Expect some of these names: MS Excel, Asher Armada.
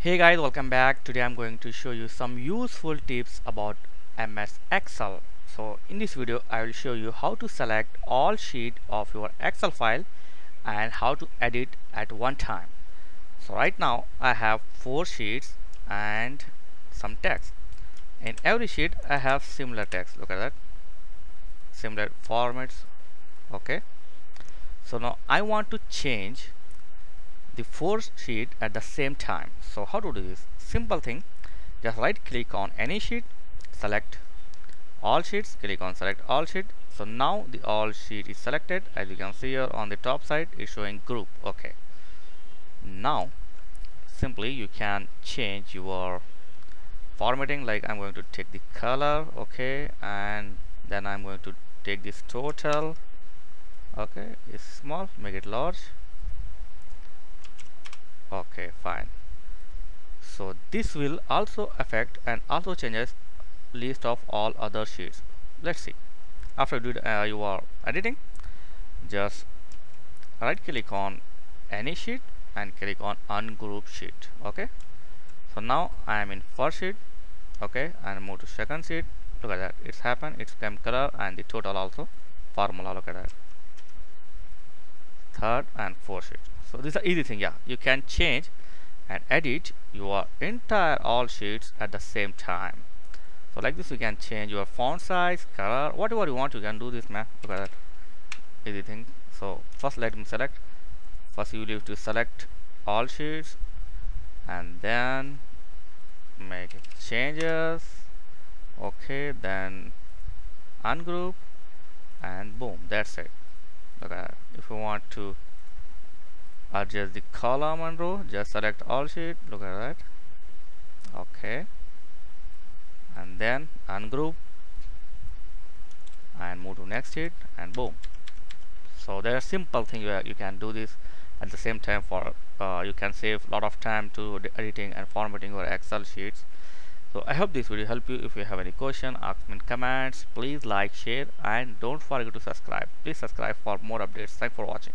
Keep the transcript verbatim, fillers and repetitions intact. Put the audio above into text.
Hey guys, welcome back. Today I'm going to show you some useful tips about M S Excel. So in this video I will show you how to select all sheet of your Excel file and how to edit at one time. So right now I have four sheets and some text. In every sheet I have similar text, look at that, similar formats. Okay, so now I want to change the fourth sheet at the same time. So how to do this? Simple thing, just right click on any sheet, select all sheets, click on select all sheet. So now the all sheet is selected. As you can see here on the top side is showing group. Okay, now simply you can change your formatting, like I'm going to take the color, okay, and then I'm going to take this total, okay, it's small, make it large. Okay, fine. So this will also affect and also changes list of all other sheets. Let's see. After you, do, uh, you are editing, just right click on any sheet and click on ungroup sheet. Okay, so now I am in first sheet, okay, and move to second sheet. Look at that, it's happened, it's came color and the total also, formula, look at that, third and fourth sheet. So this is an easy thing. Yeah, you can change and edit your entire all sheets at the same time. So like this you can change your font size, color, whatever you want, you can do this, man. Look at that, easy thing. So first let me select, first you leave to select all sheets and then make changes, okay, then ungroup and boom, that's it. Look at that. If you want to adjust the column and row, just select all sheet, look at that, okay, and then ungroup and move to next sheet and boom. So there are simple things where you can do this at the same time. For uh, you can save a lot of time to editing and formatting your Excel sheets. So I hope this video help you. If you have any question, ask me in comments. Please like, share, and don't forget to subscribe. Please subscribe for more updates. Thanks for watching.